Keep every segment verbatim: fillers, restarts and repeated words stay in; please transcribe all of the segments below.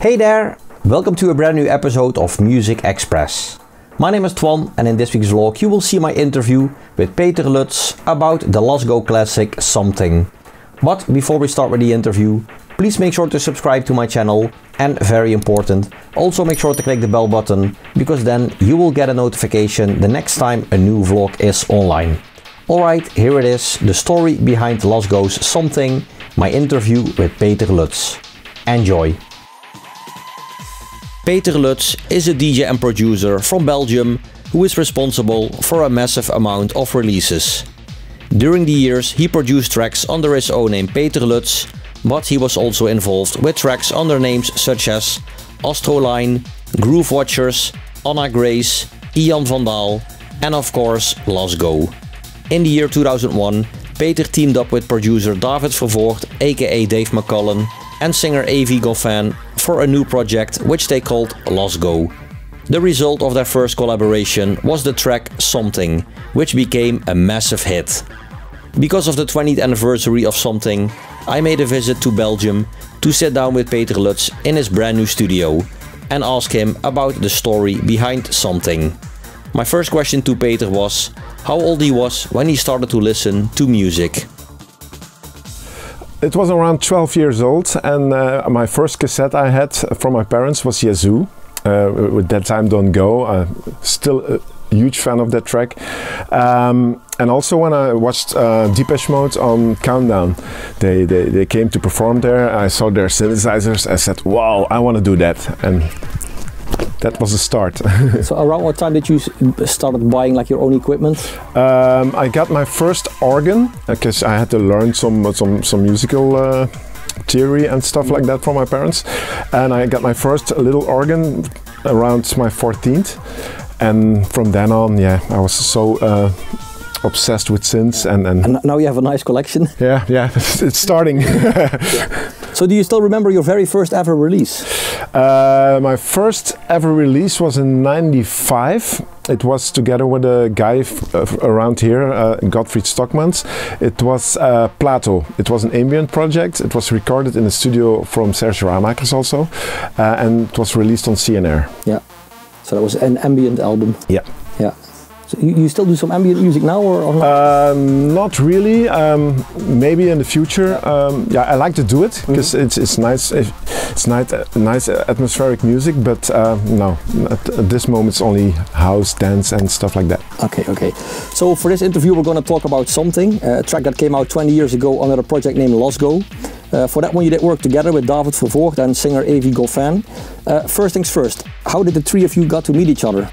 Hey there! Welcome to a brand new episode of Music Express. My name is Twan and in this week's vlog you will see my interview with Peter Luts about the Lasgo classic Something. But before we start with the interview, please make sure to subscribe to my channel and, very important, also make sure to click the bell button because then you will get a notification the next time a new vlog is online. Alright, here it is, the story behind Lasgo's Something, my interview with Peter Luts. Enjoy! Peter Luts is a D J and producer from Belgium who is responsible for a massive amount of releases. During the years he produced tracks under his own name Peter Luts, but he was also involved with tracks under names such as Astroline, Groove Watchers, Anna Grace, Ian Van Dahl and of course Lasgo. In the year two thousand one, Peter teamed up with producer David Vervoort aka Dave McCullen and singer Evi Goffin for a new project which they called Lasgo. The result of their first collaboration was the track Something, which became a massive hit. Because of the twentieth anniversary of Something, I made a visit to Belgium to sit down with Peter Luts in his brand new studio and ask him about the story behind Something. My first question to Peter was how old he was when he started to listen to music. It was around twelve years old and uh, my first cassette I had from my parents was Yazoo, uh, That Time Don't Go. I'm still a huge fan of that track. Um, and also when I watched uh, Depeche Mode on Countdown, they, they, they came to perform there, I saw their synthesizers, I said wow, I want to do that. And that was the start. So around what time did you started buying like your own equipment? Um, I got my first organ because I had to learn some some some musical uh, theory and stuff mm-hmm. like that from my parents, and I got my first little organ around my fourteenth, and from then on, yeah, I was so. Uh, obsessed with synths and, and, and now you have a nice collection. Yeah, yeah, it's starting. Yeah. So do you still remember your very first ever release? Uh, my first ever release was in ninety-five. It was together with a guy f uh, around here, uh, Gottfried Stockmans. It was uh, Plato. It was an ambient project. It was recorded in a studio from Serge Ramakers also uh, and it was released on C N R. Yeah, so that was an ambient album. Yeah. Yeah. So you, you still do some ambient music now, or, or not? Um, not really. Um, maybe in the future. Um, yeah, I like to do it because mm-hmm. it's it's nice. It's nice, nice atmospheric music. But uh, no, at, at this moment it's only house, dance, and stuff like that. Okay, okay. So for this interview, we're going to talk about Something, a track that came out twenty years ago under a project named Lasgo. Uh, for that one, you did work together with David Vervoort and singer Evi Goffin. Uh, first things first. How did the three of you got to meet each other?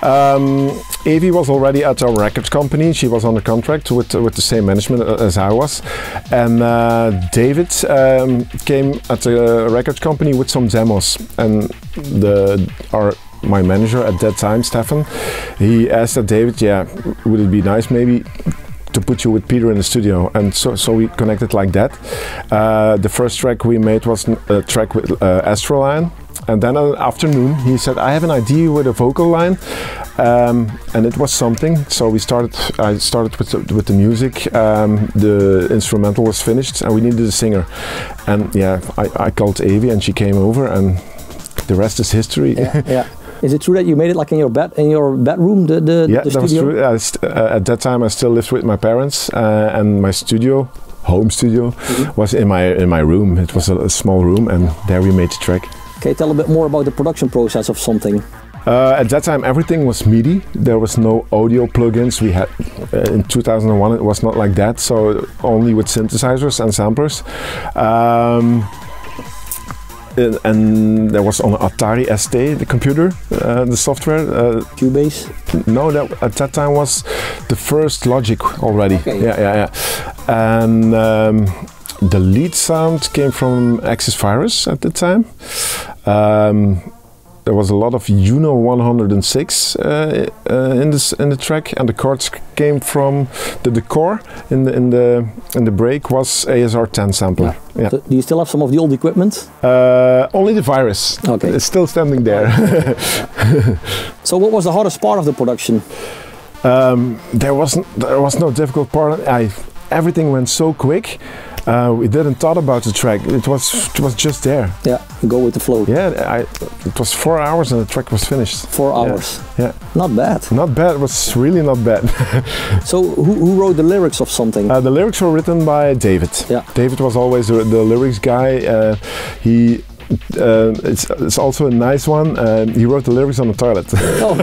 Um, Evi was already at our record company. She was under contract with with the same management as I was, and uh, David um, came at the record company with some demos, and the our my manager at that time, Stefan, he asked that David, yeah, would it be nice maybe to put you with Peter in the studio, and so so we connected like that. Uh, the first track we made was a track with uh, Astroline. And then an afternoon he said, I have an idea with a vocal line, um, and it was Something. So we started, I started with the, with the music, um, the instrumental was finished and we needed a singer. And yeah, I, I called Evi and she came over and the rest is history. Yeah, yeah. Is it true that you made it like in your bed, in your bedroom, the, the, yeah, the studio? Yeah, that was true. Uh, at that time I still lived with my parents uh, and my studio. home studio mm-hmm. was in my in my room. It was a, a small room and there we made the track. Okay, tell a bit more about the production process of Something. Uh, at that time everything was MIDI. There was no audio plugins. We had uh, in two thousand one it was not like that, so only with synthesizers and samplers. Um, and, and there was on Atari S T the computer, uh, the software. Uh, Cubase? No, that at that time was the first Logic already. Okay. Yeah, yeah, yeah. And um, the lead sound came from Access Virus at the time. Um, there was a lot of Juno one oh six uh, uh, in this in the track, and the chords came from the decor in the in the in the break was A S R ten sampler. Yeah. Yeah. So do you still have some of the old equipment? Uh, only the Virus. Okay, it's still standing there. So what was the hardest part of the production? Um, there wasn't. There was no difficult part. I. everything went so quick. Uh, we didn't thought about the track. It was it was just there. Yeah, go with the flow. Yeah, I, it was four hours and the track was finished. Four hours. Yeah, yeah. Not bad. Not bad. It was really not bad. So who, who wrote the lyrics of something? Uh, the lyrics were written by David. Yeah. David was always the, the lyrics guy. Uh, he. Uh, it's, it's also a nice one. Uh, he wrote the lyrics on the toilet. Oh.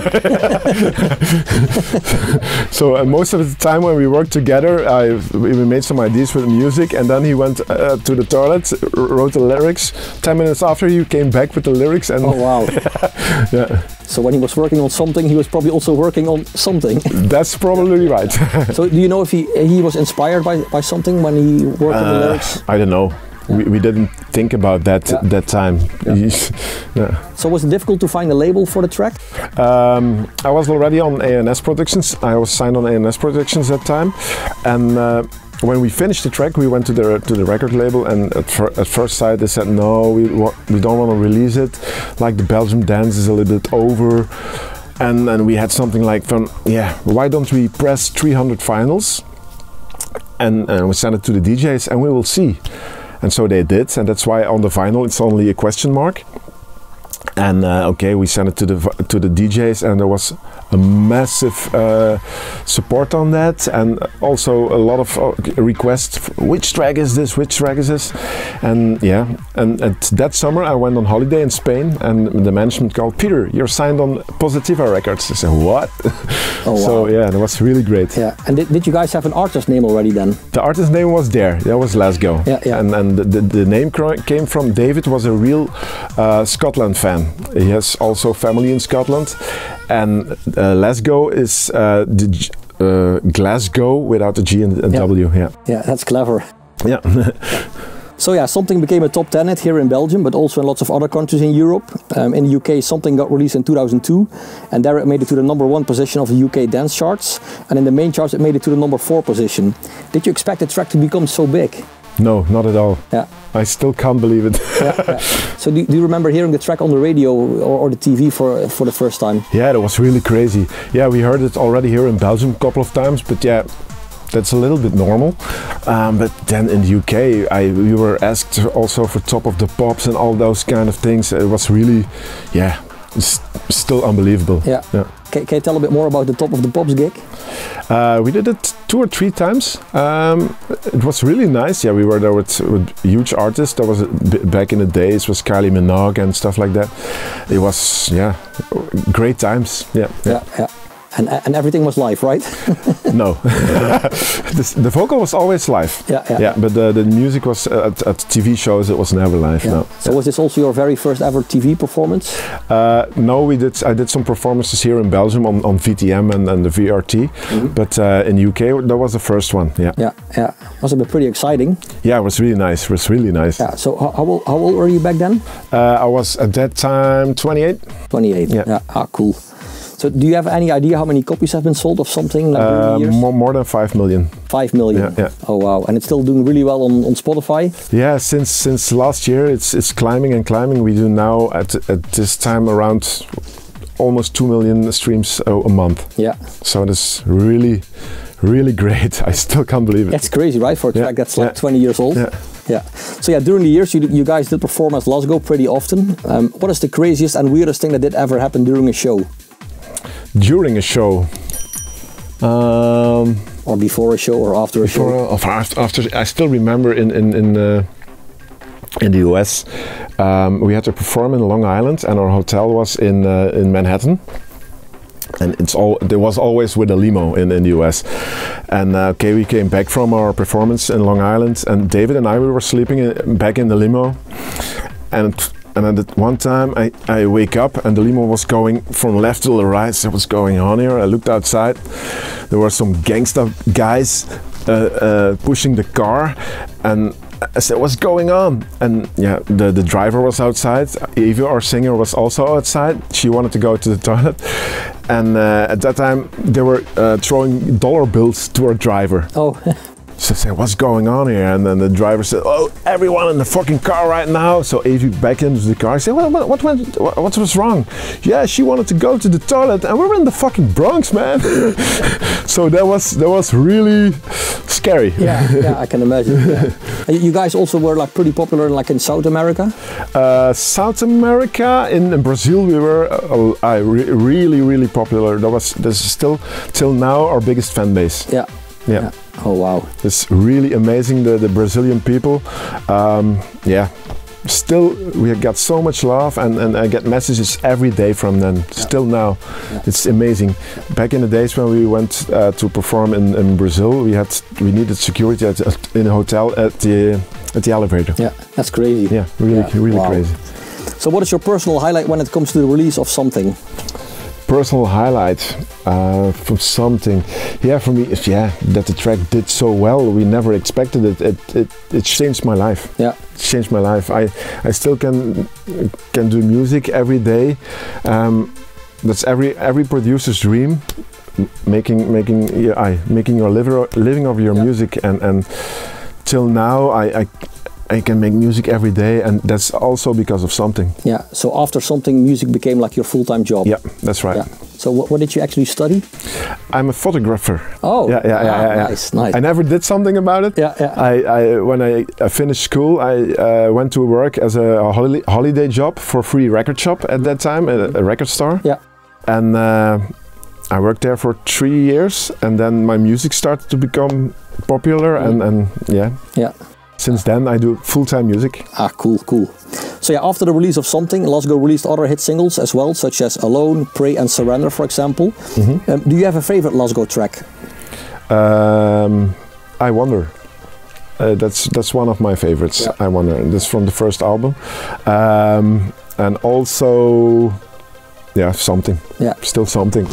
So uh, most of the time when we worked together, I, we made some ideas for the music, and then he went uh, to the toilet, wrote the lyrics. Ten minutes after, he came back with the lyrics. And oh wow! Yeah. So when he was working on something, he was probably also working on something. That's probably right. So do you know if he he was inspired by by something when he worked uh, on the lyrics? I don't know. Yeah. We, we didn't think about that yeah. that time. Yeah. Yeah. So was it difficult to find a label for the track? Um, I was already on A N S Productions. I was signed on A N S Productions that time, and uh, when we finished the track, we went to the to the record label, and at, fir at first sight they said no, we wa we don't want to release it. Like the Belgium dance is a little bit over, and and we had something like from yeah, why don't we press three hundred vinyls, and and we send it to the D Js, and we will see. And so they did, and that's why on the vinyl it's only a question mark. And uh, okay, we sent it to the to the D Js, and there was a massive uh, support on that, and also a lot of requests. Which track is this? Which track is this? And yeah, and, and that summer I went on holiday in Spain, and the management called, Peter, you're signed on Positiva Records. I said, what? Oh, wow. So yeah, that was really great. Yeah, and did, did you guys have an artist name already then? The artist name was there. That was Lasgo. Yeah, yeah. And and the, the, the name came from David, was a real uh, Scotland fan. He has also family in Scotland, and uh, Lasgo is uh, the G uh, Glasgow without the G and, and yeah. W. Yeah, yeah, that's clever. Yeah. So yeah, something became a top ten hit here in Belgium, but also in lots of other countries in Europe. Um, in the U K, something got released in two thousand two, and there it made it to the number one position of the U K dance charts, and in the main charts it made it to the number four position. Did you expect the track to become so big? No, not at all. Yeah. I still can't believe it. Yeah, yeah. So do, do you remember hearing the track on the radio or, or the T V for for the first time? Yeah, that was really crazy. Yeah, we heard it already here in Belgium a couple of times, but yeah, that's a little bit normal. Um, but then in the U K, I, we were asked also for Top of the Pops and all those kind of things. It was really, yeah, it's still unbelievable. Yeah. Yeah. Can, can you tell a bit more about the Top of the Pops gig? Uh, we did it two or three times. Um, it was really nice. Yeah, we were there with, with huge artists. That was back in the days. Was Kylie Minogue and stuff like that. It was yeah, great times. Yeah, yeah, yeah. yeah. And and everything was live, right? No, the, the vocal was always live. Yeah, yeah. yeah but the, the music was at, at T V shows. It was never live. Yeah. No. So yeah. Was this also your very first ever T V performance? Uh, no, we did. I did some performances here in Belgium on, on V T M and, and the V R T. Mm-hmm. But uh, in the U K, that was the first one. Yeah, yeah, yeah. Must have been pretty exciting. Yeah, it was really nice. It was really nice. Yeah. So how, how old how old were you back then? Uh, I was at that time twenty-eight. twenty-eight. Yeah. yeah. Ah, cool. So do you have any idea how many copies have been sold of something? Like uh, years? More, more than five million. Five million. Yeah, yeah. Oh wow! And it's still doing really well on, on Spotify. Yeah, since since last year, it's it's climbing and climbing. We do now at at this time around almost two million streams a, a month. Yeah. So it's really, really great. I still can't believe it. That's crazy, right? For a track yeah. that's like yeah. twenty years old. Yeah. Yeah. So yeah, during the years you, you guys did perform as Lasgo pretty often. Um, what is the craziest and weirdest thing that did ever happen during a show? During a show, um, or before a show, or after a show. Or after, after, I still remember in in in, uh, in the U S, um, we had to perform in Long Island, and our hotel was in uh, in Manhattan. And it's all there was always with a limo in in the U S. And uh, okay, we came back from our performance in Long Island, and David and I we were sleeping in, back in the limo, and. And at one time I, I wake up and the limo was going from left to the right. So what's going on here? I looked outside. There were some gangsta guys uh, uh, pushing the car. And I said, what's going on? And yeah, the, the driver was outside. Evi, our singer, was also outside. She wanted to go to the toilet. And uh, at that time they were uh, throwing dollar bills to our driver. Oh. So I said, what's going on here? And then the driver said, oh, everyone in the fucking car right now. So Evi back into the car. I said, what, what, what, went, what, what was wrong? Yeah, she wanted to go to the toilet and we were in the fucking Bronx, man. So that was, that was really scary. Yeah, yeah, I can imagine. Yeah. You guys also were like pretty popular like in South America? Uh, South America, in, in Brazil we were uh, uh, re really, really popular. That was, this is still, till now, our biggest fan base. Yeah. Yeah. Yeah. Oh wow! It's really amazing, the the Brazilian people. Um, yeah, still we have got so much love, and and I get messages every day from them. Yeah. Still now, yeah. It's amazing. Back in the days when we went uh, to perform in, in Brazil, we had we needed security at, at, in a hotel at the at the elevator. Yeah, that's crazy. Yeah, really, yeah. really wow. crazy. So, what is your personal highlight when it comes to the release of something? Personal highlight uh, from something, yeah, for me, yeah, that the track did so well. We never expected it. It it, it changed my life. Yeah, it changed my life. I I still can can do music every day. Um, that's every every producer's dream, making making yeah, I making your liver, living of your yeah. music, and and till now I. I I can make music every day, and that's also because of something. Yeah, so after something, music became like your full-time job. Yeah, that's right. Yeah. So wh what did you actually study? I'm a photographer. Oh, yeah, yeah, yeah, yeah, yeah. Nice, nice. I never did something about it. Yeah, yeah. I, I, when I, I finished school, I uh, went to work as a, a holi holiday job for a free record shop at that time, at a, a record store. Yeah. And uh, I worked there for three years, and then my music started to become popular, mm. and, and yeah. Yeah. Since then, I do full-time music. Ah, cool, cool. So yeah, after the release of Something, Lasgo released other hit singles as well, such as Alone, Pray and Surrender, for example. Mm-hmm. Um, do you have a favorite Lasgo track? Um, I Wonder. Uh, that's that's one of my favorites, yeah. I Wonder. This is from the first album. Um, and also, yeah, Something. Yeah. Still Something.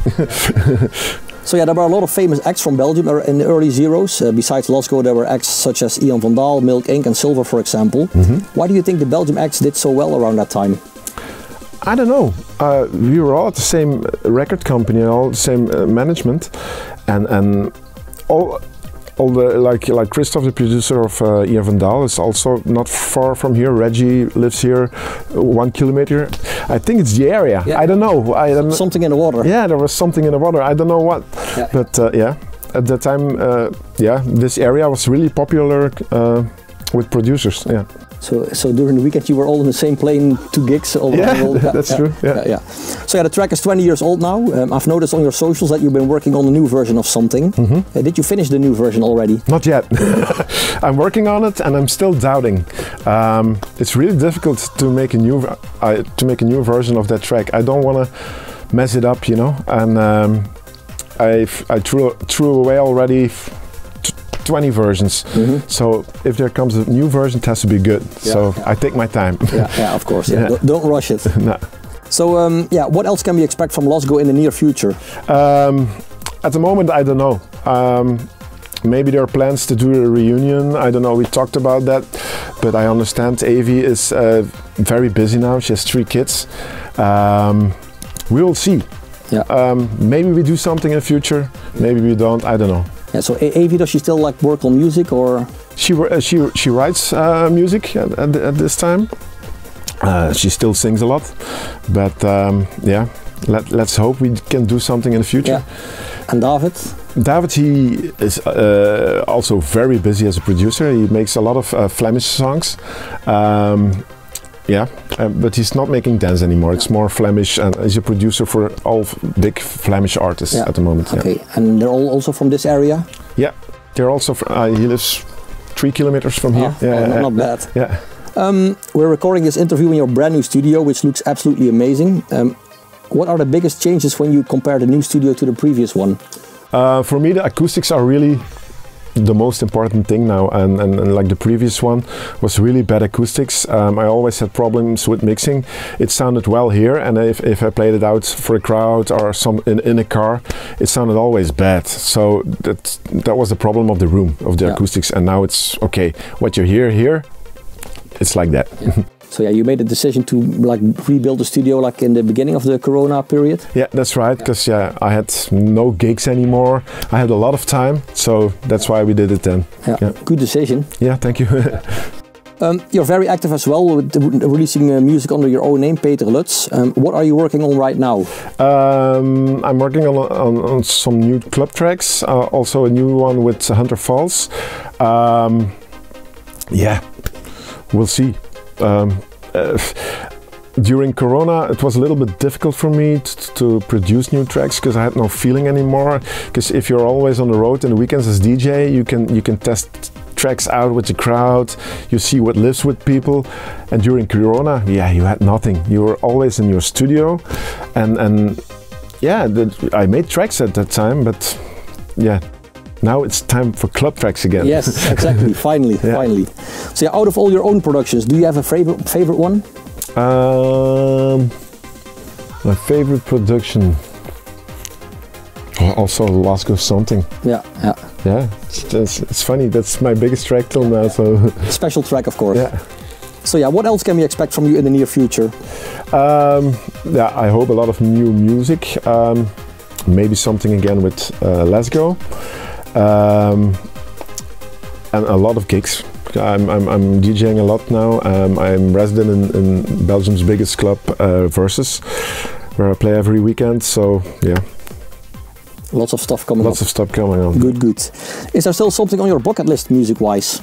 So yeah, there were a lot of famous acts from Belgium in the early zeros. Uh, besides Lasgo, there were acts such as Ian Van Dahl, Milk Incorporated and Silver, for example. Mm-hmm. Why do you think the Belgium acts did so well around that time? I don't know. Uh, we were all at the same record company and all the same uh, management, and and all all the like like Christoph, the producer of uh, Ian Van Dahl, is also not far from here. Reggie lives here, one kilometer. I think it's the area. Yeah. I don't know. I don't something in the water. Yeah, there was something in the water. I don't know what. Yeah. But uh, yeah, at that time, uh, yeah, this area was really popular uh, with producers. Yeah. So, so during the weekend you were all in the same plane, two gigs. All yeah, all, yeah, that's yeah, true. Yeah. Yeah, yeah. So yeah, the track is twenty years old now. Um, I've noticed on your socials that you've been working on a new version of Something. Mm-hmm. uh, did you finish the new version already? Not yet. I'm working on it, and I'm still doubting. Um, it's really difficult to make a new uh, to make a new version of that track. I don't want to mess it up, you know. And um, I I threw threw away already twenty versions, mm-hmm. So if there comes a new version, it has to be good. Yeah, so yeah. I take my time. Yeah, yeah, of course. Yeah. Yeah. Don't rush it. No. So um, yeah, what else can we expect from Lasgo in the near future? Um, at the moment, I don't know. Um, maybe there are plans to do a reunion. I don't know. We talked about that, but I understand Evi is uh, very busy now. She has three kids. Um, we will see. Yeah. Um, maybe we do something in the future. Maybe we don't. I don't know. Yeah, so Evi, does she still like work on music, or? She uh, she she writes uh, music at, at, at this time. Uh, she still sings a lot, but um, yeah, let let's hope we can do something in the future. Yeah. And David? David, he is uh, also very busy as a producer. He makes a lot of uh, Flemish songs. Um, Yeah, uh, but he's not making dance anymore. It's more Flemish, and he's a producer for all big Flemish artists yeah. at the moment. Okay, yeah. And they're all also from this area? Yeah, they're also from, uh, he lives three kilometers from here. Oh, yeah, oh, yeah, not, not bad. Yeah. Um, we're recording this interview in your brand new studio, which looks absolutely amazing. Um, what are the biggest changes when you compare the new studio to the previous one? Uh, for me, the acoustics are really the most important thing now, and, and, and like the previous one was really bad acoustics. Um, I always had problems with mixing. It sounded well here, and if, if I played it out for a crowd or some in, in a car, it sounded always bad. So that that was the problem of the room, of the yeah. acoustics, and now it's okay. What you hear here, it's like that. Yeah. So yeah, you made a decision to like rebuild the studio like in the beginning of the Corona period? Yeah, that's right, because yeah, I had no gigs anymore. I had a lot of time, so that's why we did it then. Yeah, yeah. Good decision. Yeah, thank you. Um, you're very active as well with releasing uh, music under your own name, Peter Luts. Um, what are you working on right now? Um, I'm working on, on, on some new club tracks, uh, also a new one with Hunter Falls. Um, yeah, we'll see. Um, uh, During Corona, it was a little bit difficult for me to produce new tracks because I had no feeling anymore. Because if you're always on the road in the weekends as D J, you can you can test tracks out with the crowd. You see what lives with people. And during Corona, yeah, you had nothing. You were always in your studio, and and yeah, the, I made tracks at that time. But yeah. Now it's time for club tracks again. Yes, exactly. Finally, yeah. finally. So yeah, out of all your own productions, do you have a favorite favorite one? Um, my favorite production, also Lasgo something. Yeah, yeah, yeah. It's, just, it's funny. That's my biggest track till now. So special track, of course. Yeah. So yeah, what else can we expect from you in the near future? Um, yeah, I hope a lot of new music. Um, maybe something again with uh, Lasgo. Um, and a lot of gigs. I'm, I'm, I'm DJing a lot now. Um, I'm resident in, in Belgium's biggest club, uh, Versus, where I play every weekend. So yeah, lots of stuff coming. Lots up. of stuff coming on. Good, good. Is there still something on your bucket list, music-wise?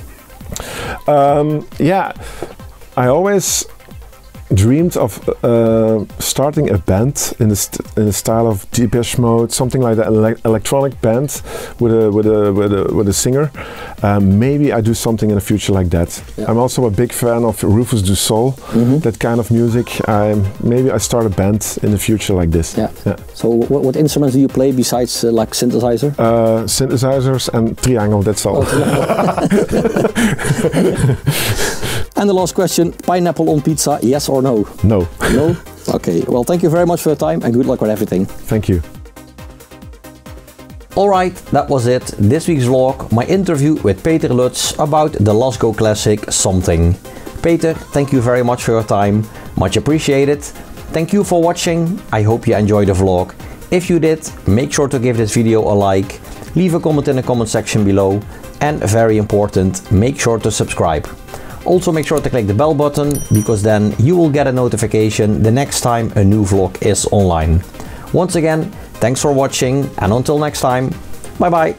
Um, yeah, I always dreamed of uh, starting a band in the, st in the style of Depeche Mode, something like that, an ele electronic band with a, with a, with a, with a singer. Um, maybe I do something in the future like that. Yeah. I'm also a big fan of Rufus Du Sol, mm-hmm. that kind of music. I'm, maybe I start a band in the future like this. Yeah. Yeah. So what, what instruments do you play besides uh, like synthesizer? Uh, synthesizers and triangle, that's all. Oh, and the last question, pineapple on pizza, yes or no? No. No? Okay, well, thank you very much for your time and good luck with everything. Thank you. Alright, that was it. This week's vlog, my interview with Peter Luts about the Lasgo classic Something. Peter, thank you very much for your time. Much appreciated. Thank you for watching. I hope you enjoyed the vlog. If you did, make sure to give this video a like. Leave a comment in the comment section below. And very important, make sure to subscribe. Also make sure to click the bell button, because then you will get a notification the next time a new vlog is online. Once again, thanks for watching, and until next time, bye bye!